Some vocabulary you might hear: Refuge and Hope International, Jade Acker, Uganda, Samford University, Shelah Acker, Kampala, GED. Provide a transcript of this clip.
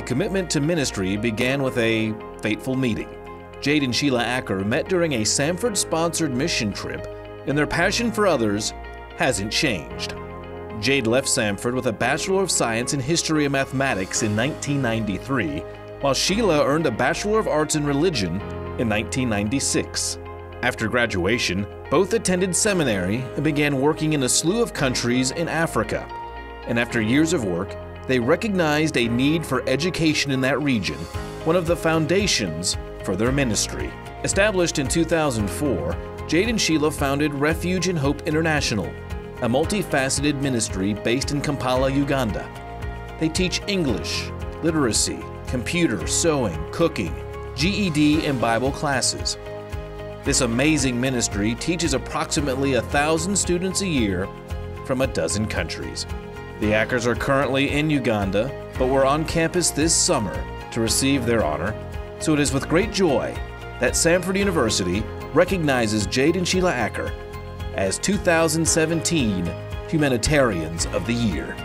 A commitment to ministry began with a fateful meeting. Jade and Shelah Acker met during a Samford-sponsored mission trip, and their passion for others hasn't changed. Jade left Samford with a Bachelor of Science in History and Mathematics in 1993, while Shelah earned a Bachelor of Arts in Religion in 1996. After graduation, both attended seminary and began working in a slew of countries in Africa. And after years of work, they recognized a need for education in that region, one of the foundations for their ministry. Established in 2004, Jade and Shelah founded Refuge and Hope International, a multifaceted ministry based in Kampala, Uganda. They teach English, literacy, computer, sewing, cooking, GED, and Bible classes. This amazing ministry teaches approximately 1,000 students a year from a dozen countries. The Ackers are currently in Uganda, but were on campus this summer to receive their honor. So it is with great joy that Samford University recognizes Jade and Shelah Acker as 2017 Humanitarians of the Year.